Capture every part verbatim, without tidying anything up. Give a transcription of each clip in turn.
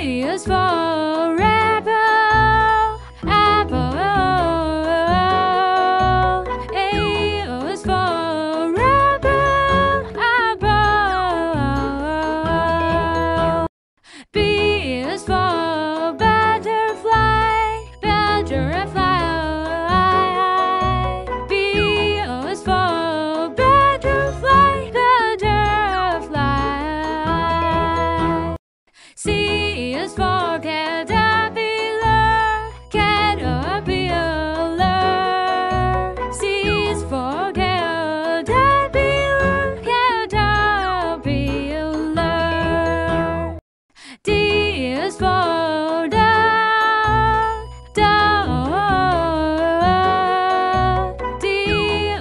A is for apple, apple. A is for apple, apple. B is for butterfly, butterfly. C is for caterpillar, caterpillar. C is for caterpillar, caterpillar. D is for dog, dog. D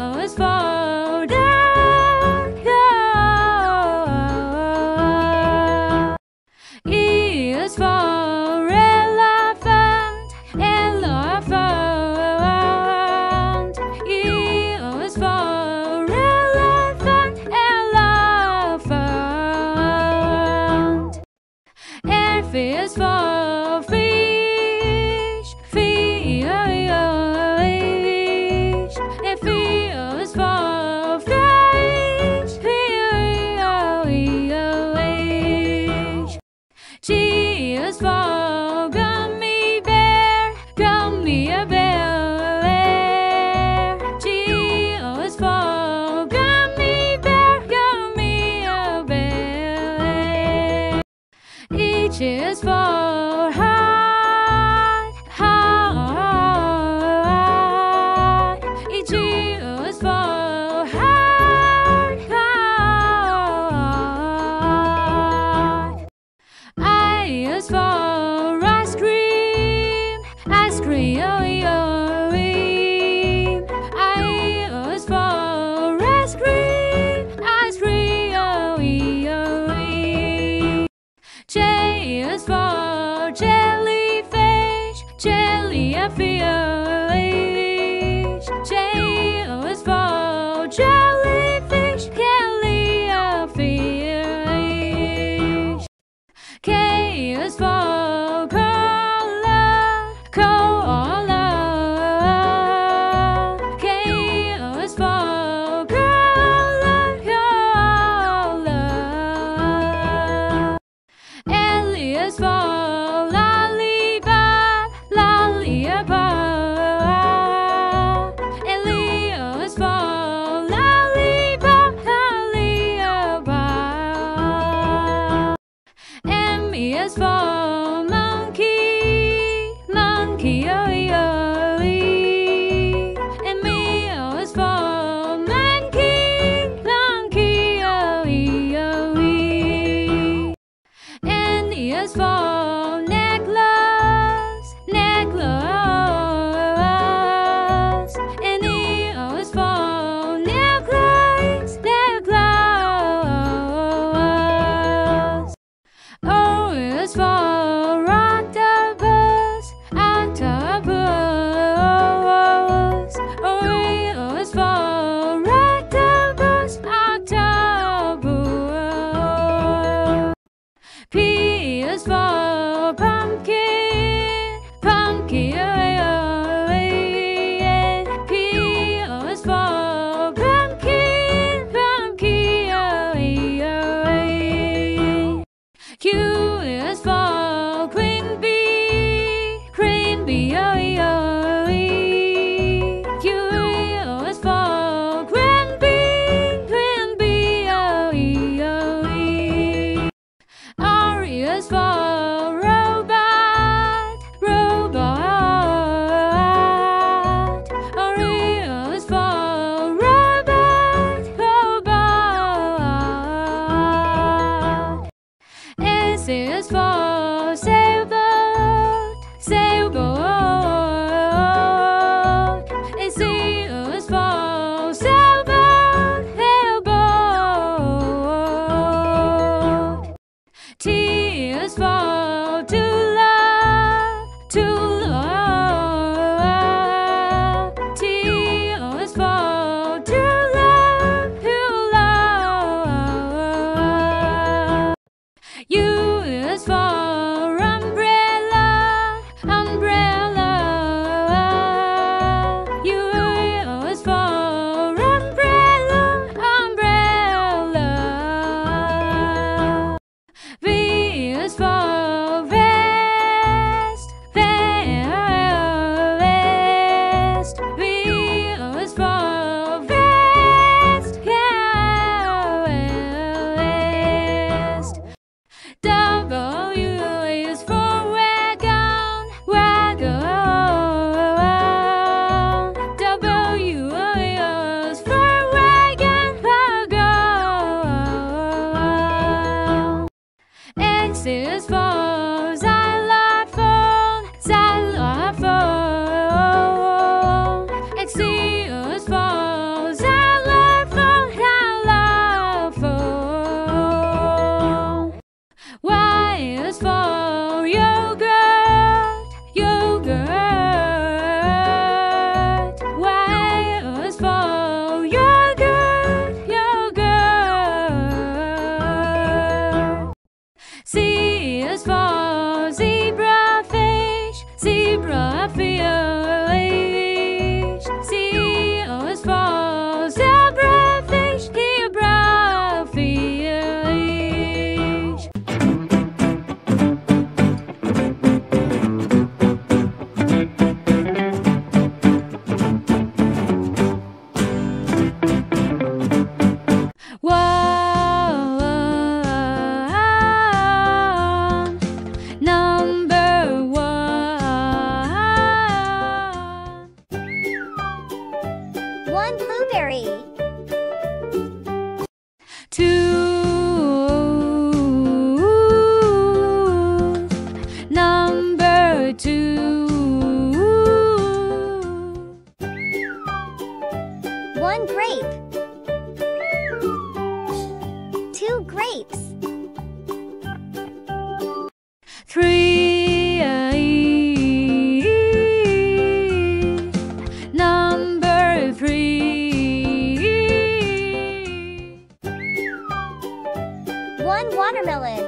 is for dog, dog. E is for elephant, elephant. E is for elephant, elephant. F is for fish, fish. F is for fish, fish. G is for gummy bear, gummy bear. G is for gummy bear, gummy bear. H is for heart, heart. H is for heart, heart. I is for ice cream, ice cream, oh, oh, oh. I is for ice cream, ice cream, oh, oh, oh. J is for jellyfish, jellyfish. J is for jellyfish, jellyfish. K is for koala, koala. K is for koala, koala. L is for lollipop, lollipop. L is for lollipop, lollipop. M is for monkey, monkey, oh, oh, oh. And me is for monkey, monkey, oh, oh, oh. N is for necklace, necklace. And E is for necklace, necklace. O is for octopus, octopus. O is for octopus, octopus. P is for pumpkin, pumpkin. P is for pumpkin, pumpkin. Q is for queen bee, queen bee. Q is for queen bee, queen bee. R is for robot, robot. R is for robot, robot. S is for sailboat, sailboat. And C is for sailboat, sailboat. T is for tulip, tulip. T is for tulip, tulip. U is for his foe. Xylophone, xylophone. It's his foe. Xylophone, xylophone. Why is foe yogurt, yogurt? Why is foe yogurt, yogurt? Z is for zebra fish, zebra fish. C is for zebra fish, zebra fish. One blueberry. Two. Number two. One grape. Two grapes. Three. One watermelon.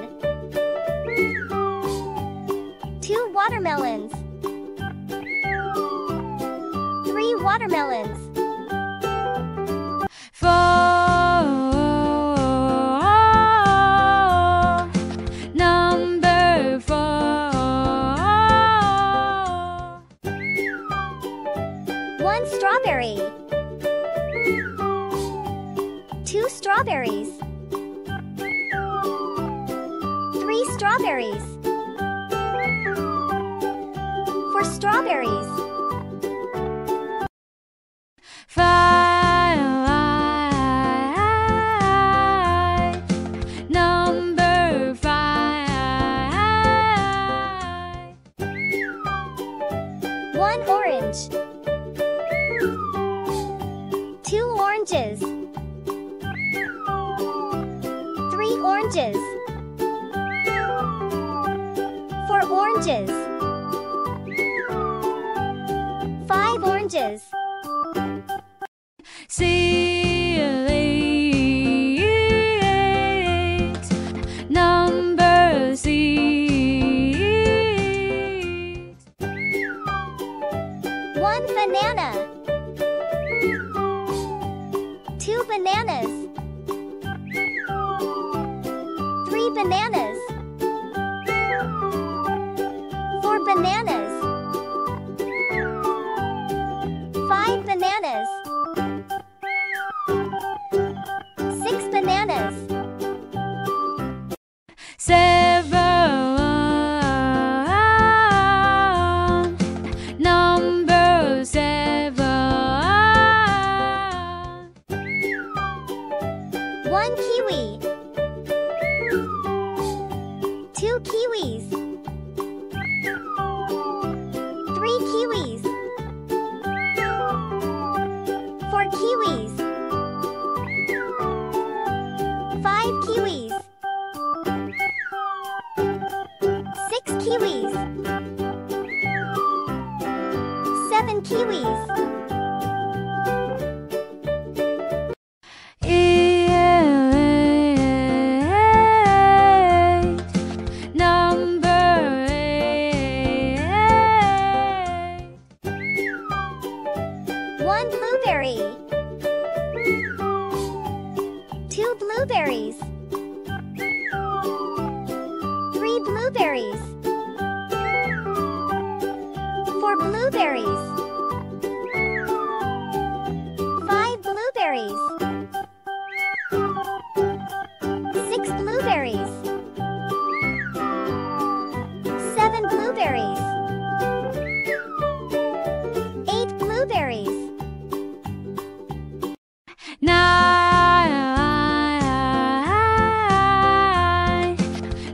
Two watermelons. Three watermelons. Four. Number four. One strawberry. Two strawberries. Strawberries. For strawberries. Five. Number five. One orange. Two oranges. Three oranges. Oranges. Five oranges. Six. Number six. One banana. Two bananas. Three bananas. Bananas. Five bananas. Six bananas. Seven. Number seven. One kiwi. Two kiwis. Kiwis. Seven kiwis. Eight. Number eight. One blueberry. Two blueberries. Three blueberries. Blueberries. Five blueberries. Six blueberries. Seven blueberries. Eight blueberries. Nine.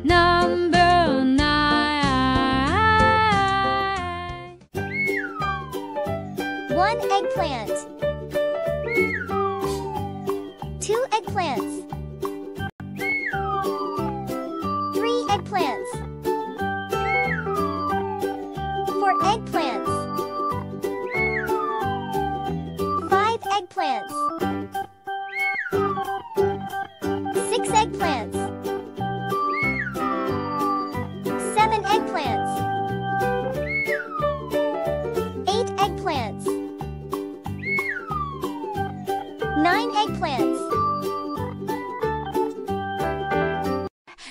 Number eggplant, two eggplants, three eggplants, four eggplants, five eggplants, six eggplants, seven eggplants, eight eggplants, nine eggplants,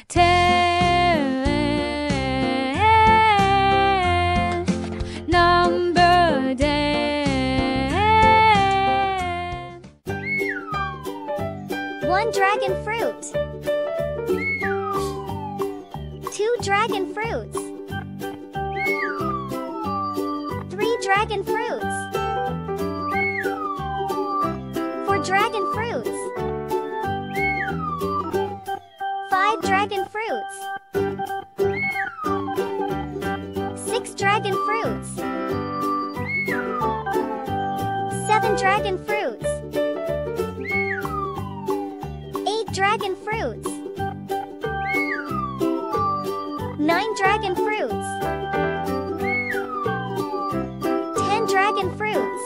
ten number ten. One dragon fruit, two dragon fruits, three dragon fruits, dragon fruits, five dragon fruits, six dragon fruits, seven dragon fruits, eight dragon fruits, nine dragon fruits, ten dragon fruits.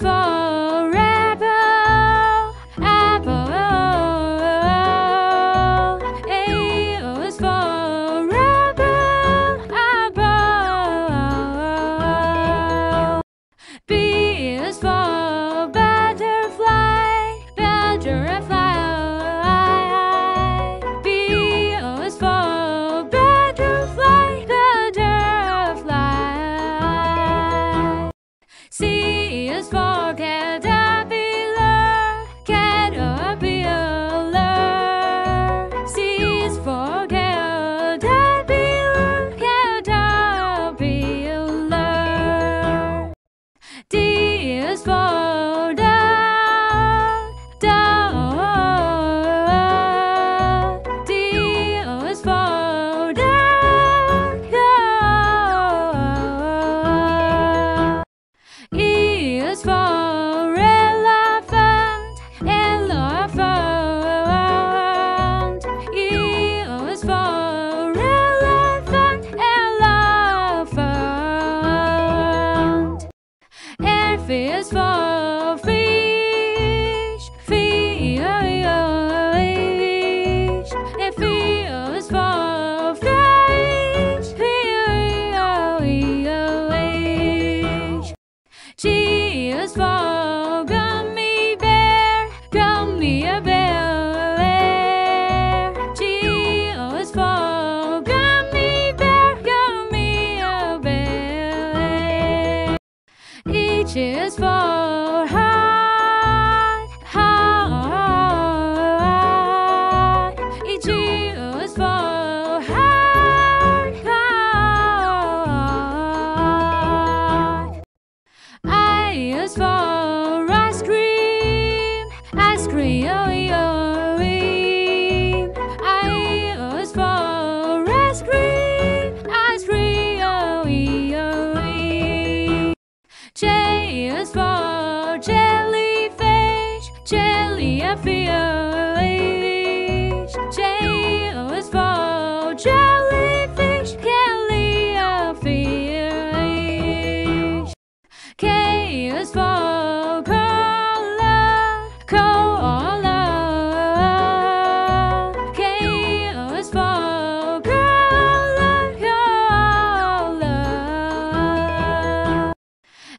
Lollipop,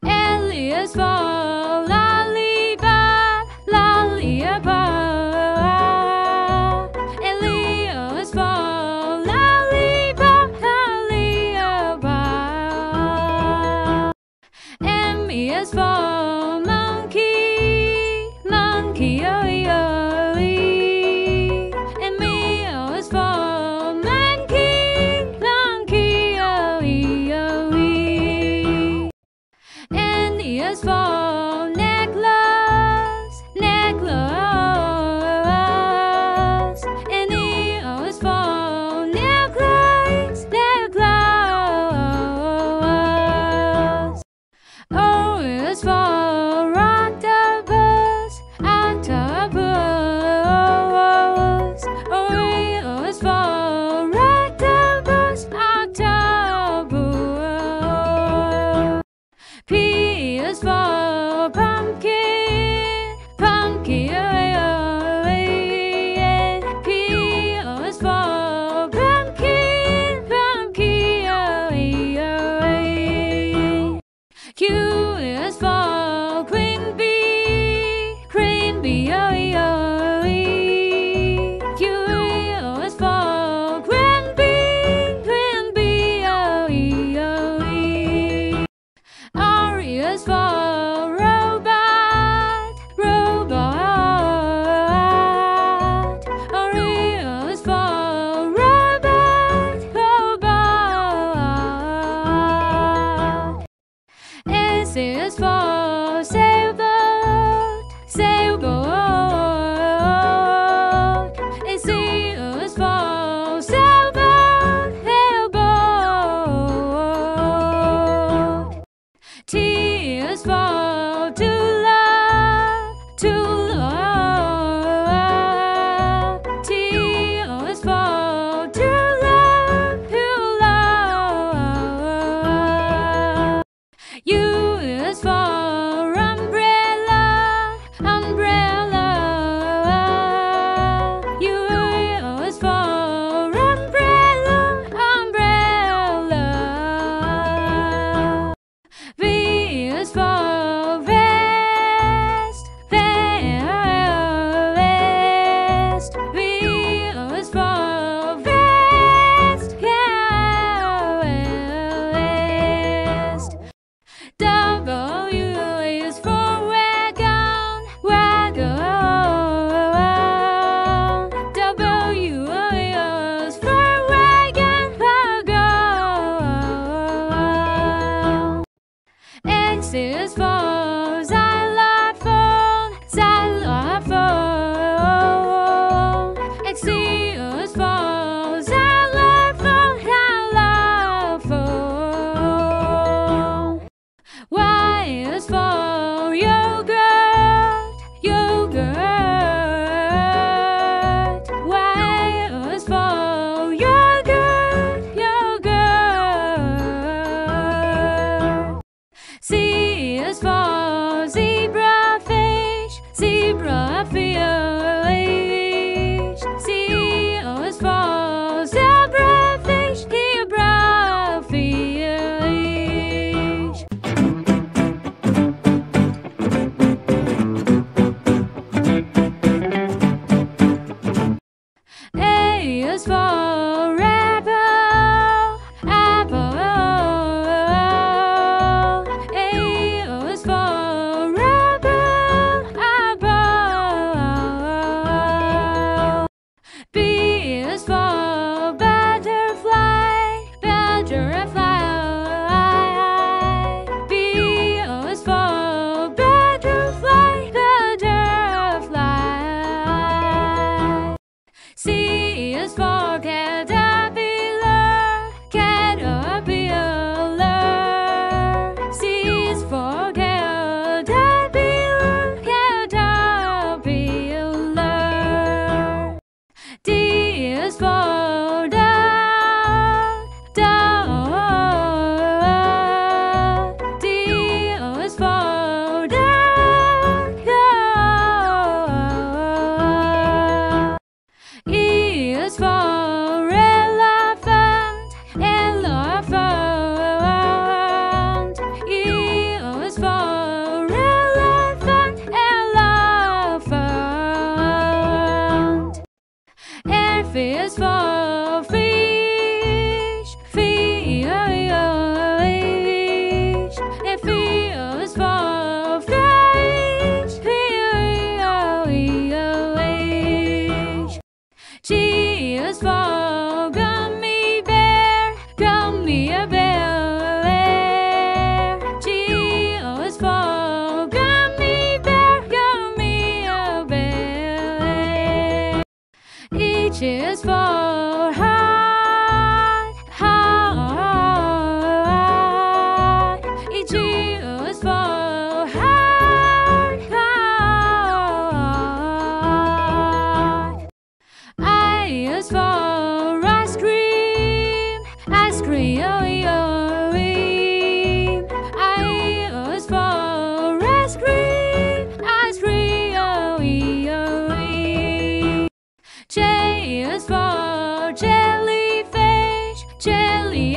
Elio is for lollipop.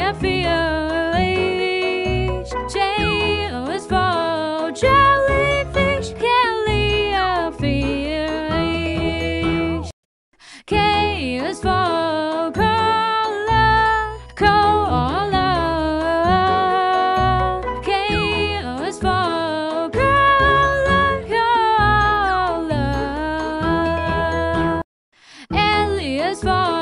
F E O H, J O is for jellyfish, K L E O F E O H, K is for koala, koala, K is for koala, koala, L is for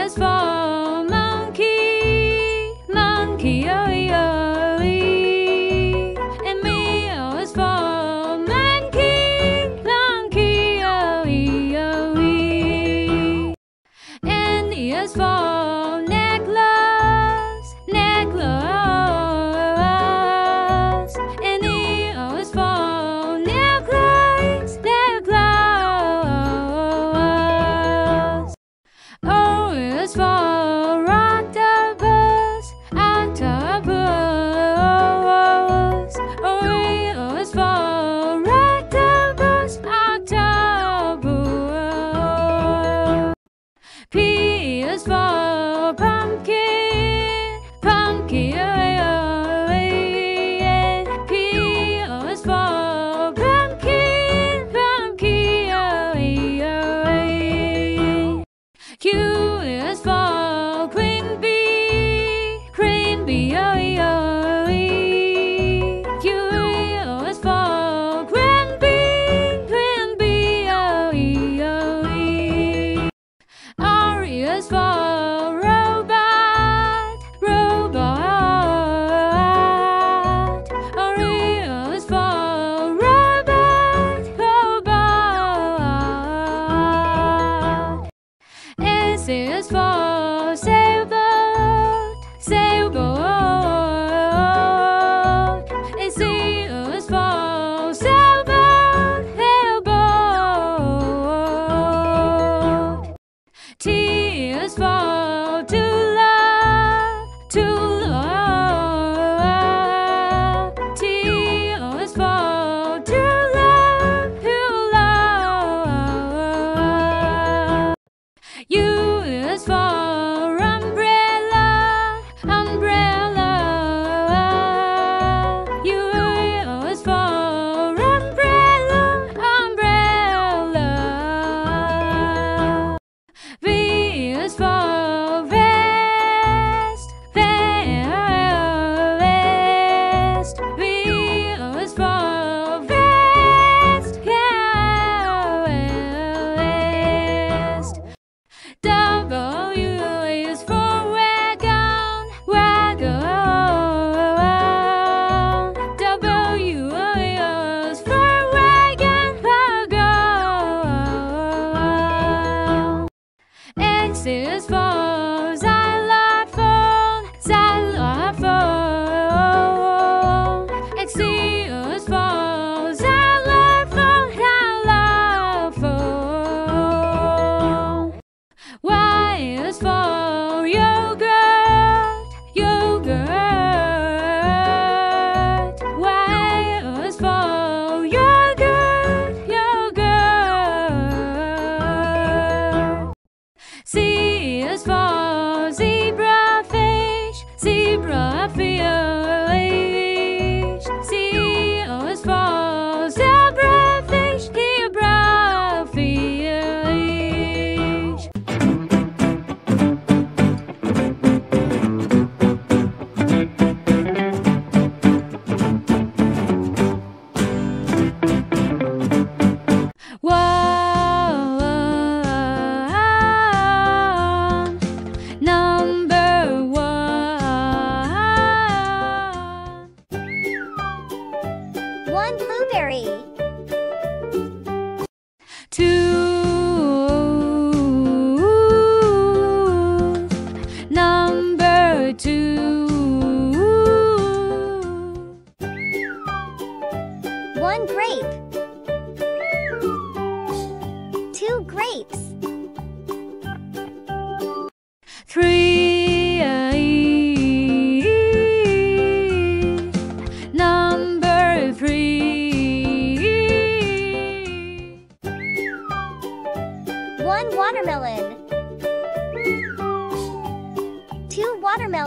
is for monkey, monkey, O E O E. And M E O is for monkey, monkey, O E O E. And N E is for necklace, necklace. And E O is for necklace, necklace. Is for octopus, octopus. O is for octopus, octopus. P is for pumpkin, pumpkin. P is for pumpkin, pumpkin. Q is for queen bee, queen bee, O E O E. Q is for queen bee, queen bee, O E O E. R is for robot, robot. R is for robot, robot. S is for sailboat, sailboat. And C is for sailboat, sailboat. T is for tulip, tulip. T is for tulip, tulip. U is for X is for xylophone, xylophone. X is for xylophone, xylophone. Y is for yogurt, yogurt. Y is for yogurt, yogurt. Z is for zebra fish, zebra fish. Z is for zebra fish, zebra fish. One blueberry. Two, number two. One grape. Two grapes. Three.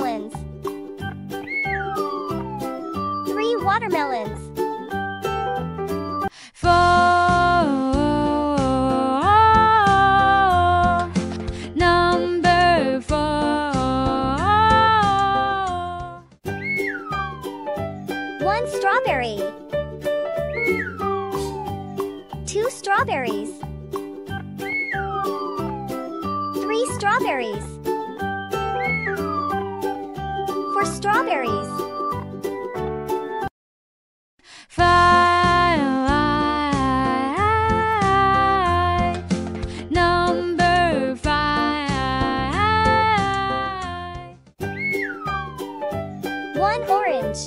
melons. Three watermelons. Four. Number four. One strawberry. Two strawberries. Three strawberries. Four strawberries. Five. Number five. One orange.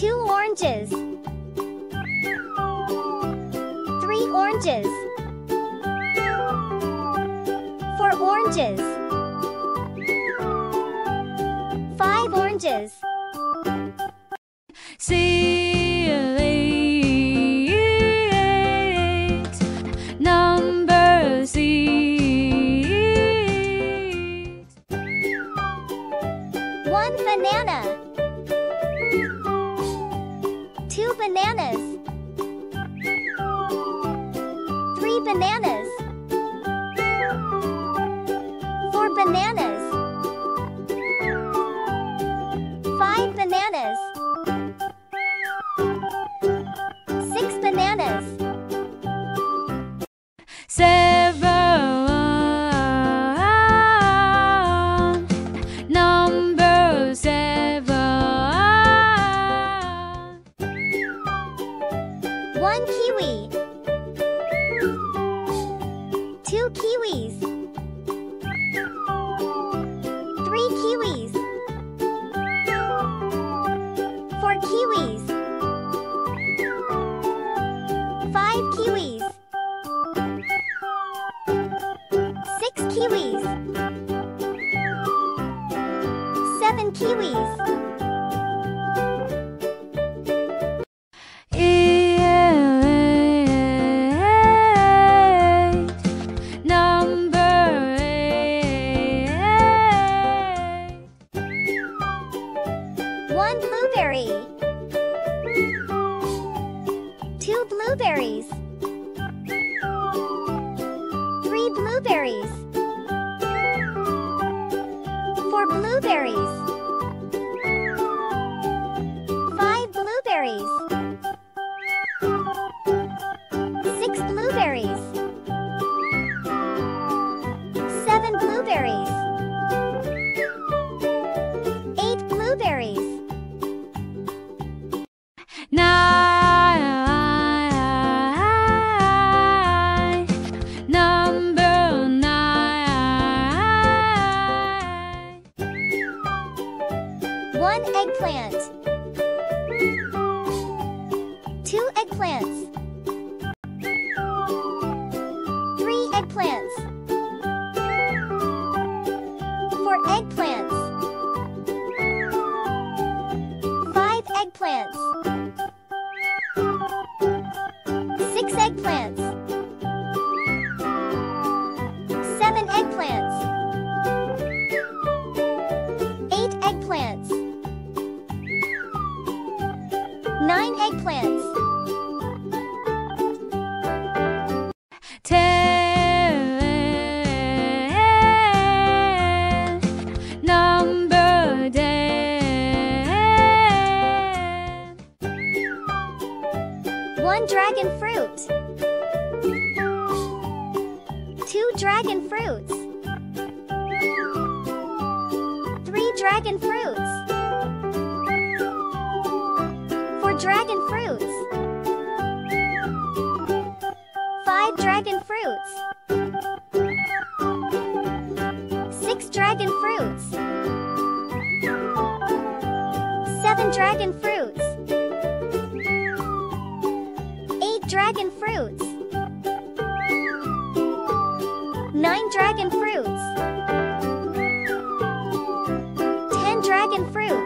Two oranges. Three oranges. Four oranges. Five oranges. Six. Number six. One banana. Two bananas. Three bananas. Four bananas. Five bananas. Six bananas. Seven. Number seven. One kiwi. Two kiwis. Three kiwis. Four kiwis. Five kiwis. Six kiwis. Seven kiwis. One blueberry. Two blueberries. Three blueberries. Four blueberries. Five blueberries. Six blueberries. Seven blueberries. Eight blueberries. Nine. Number nine. One eggplant. Two eggplants. Three eggplants. Four eggplants. Five eggplants. Six eggplants. Seven eggplants. Eight eggplants. Nine eggplants. Ten. Number ten. One dragon fruit. Two dragon fruits. Three dragon fruits. Four dragon fruits. Five dragon fruits. Six dragon fruits. Seven dragon fruits. Dragon fruits. Nine dragon fruits. Ten dragon fruits.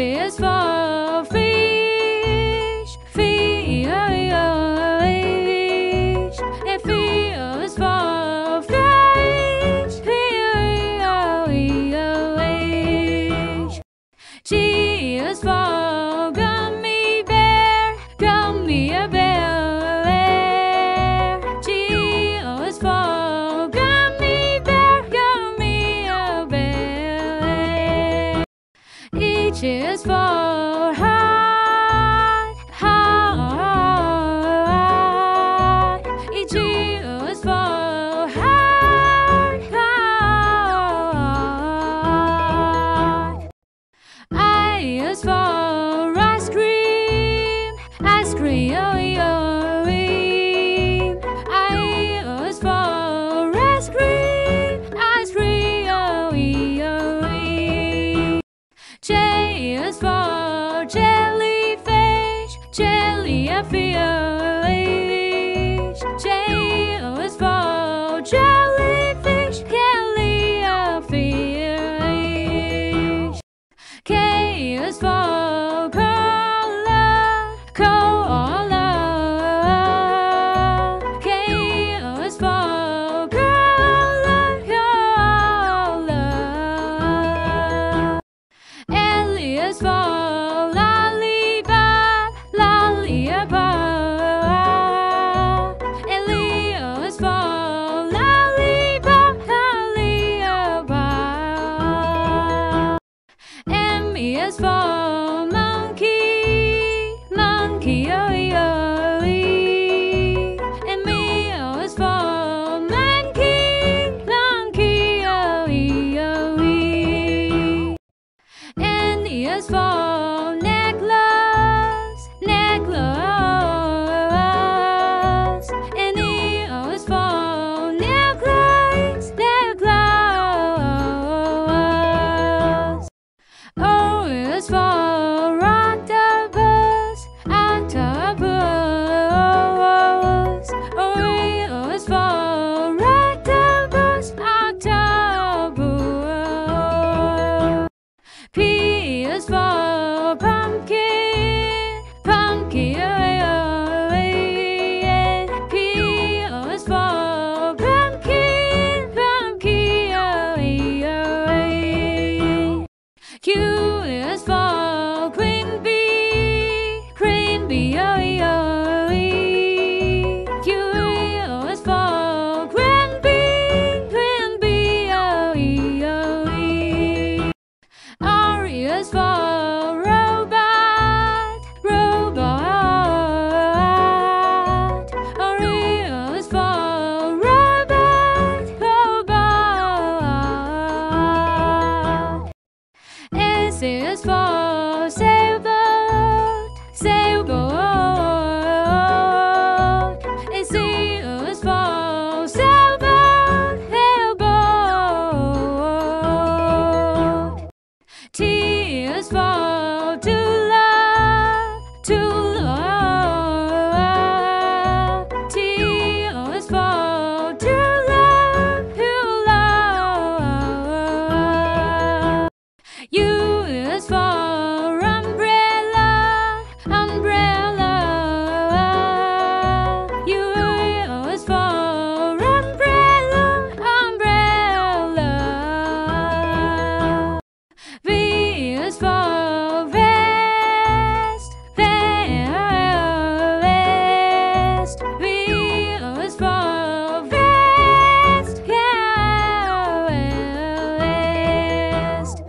is for fish, fish. If he is for fish, fish. G is for gummy bear, gummy bear. H is for heart, heart. H is for heart, heart. I is for ice cream, ice cream. I is for ice cream, ice cream. J is for jellyfish, jellyfish. J is for jellyfish, jellyfish. K is for koala, koala. K is for koala, koala. L is for lollipop, lollipop. L is for lollipop, lollipop. M is for monkey, monkey. M is for monkey, monkey. N is for pumpkin, pumpkin. P is for pumpkin, pumpkin. Q is for queen bee, queen bee. Q is for queen bee, queen bee. R is for is for sailboat, sailboat. S is for sailboat, sailboat. T is for tula, tula. T is for tula, tula. U is for umbrella, umbrella. U is for umbrella, umbrella. V is for vest, vest. V is for vest, vest.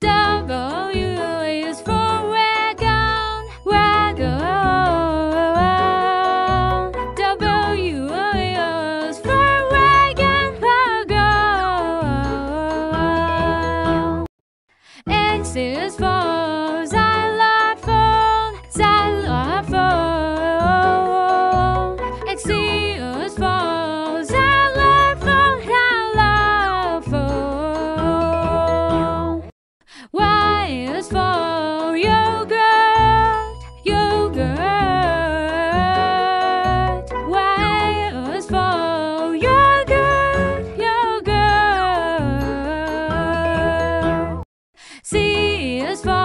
W is for wagon, wagon. W is for wagon, wagon. X is for xylophone, xylophone. X is for xylophone, xylophone. Y is for yogurt, yogurt. Y is for yogurt, yogurt. Z is for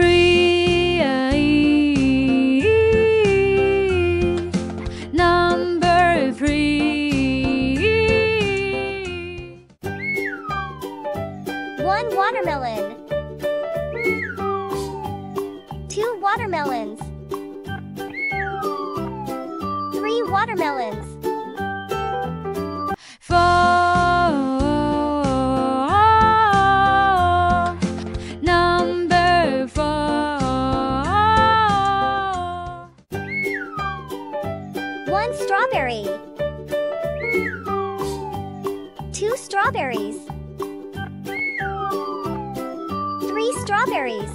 free. Number three. One watermelon, two watermelons, three watermelons, two strawberries, three strawberries,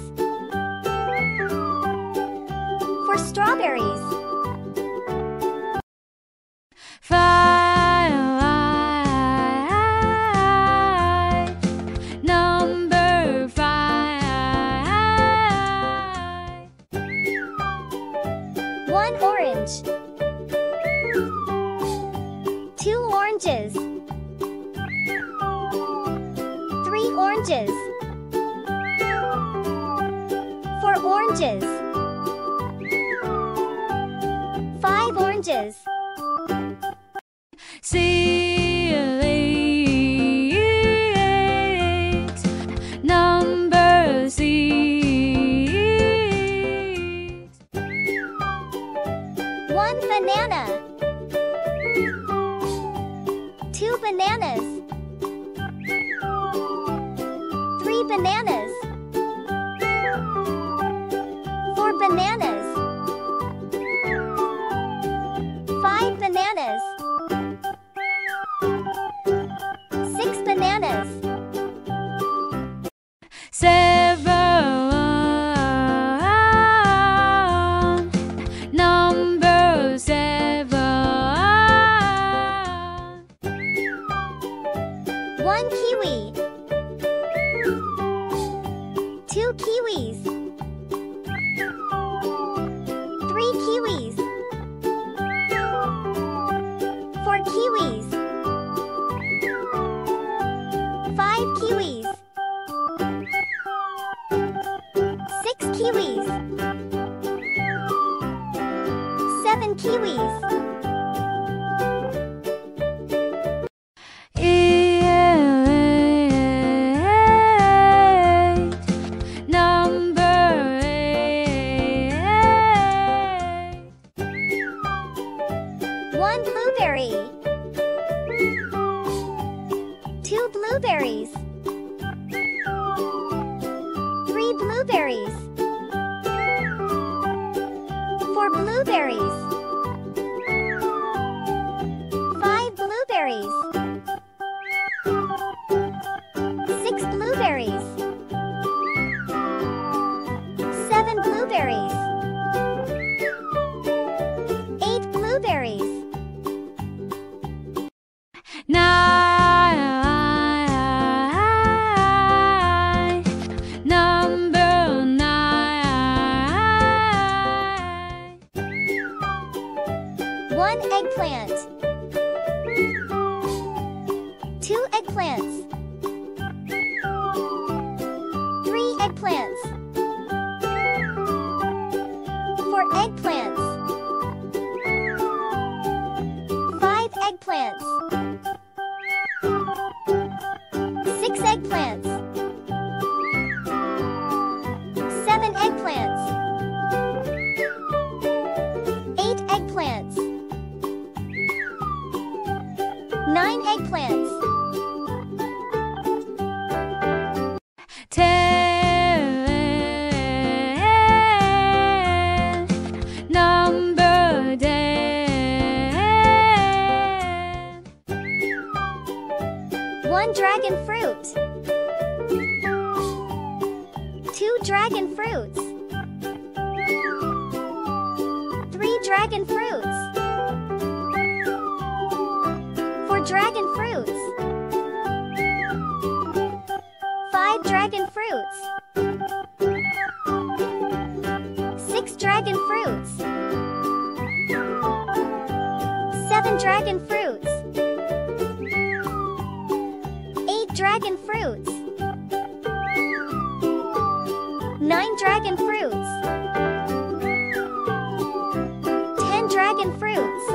four strawberries, five, number five. One orange, two oranges, three oranges, four oranges, five oranges, six, number six. One banana, two bananas, three bananas, four bananas, five bananas, six bananas, seven, number seven. One kiwi, two kiwis, three kiwis, four kiwis, five kiwis, six kiwis, seven kiwis. One blueberry, two blueberries, three blueberries, four blueberries, five blueberries, six blueberries, seven blueberries, eight blueberries, nine, number nine. One eggplant, two eggplants, three eggplants, four eggplants, five eggplants, eggplants, seven eggplants, eight eggplants, nine eggplants, ten, number ten. One dragon fruit, two dragon fruits, three dragon fruits, four dragon fruits, five dragon fruits, six dragon fruits, seven dragon fruits, eight dragon fruits, nine dragon dragon fruits. Ten dragon fruits.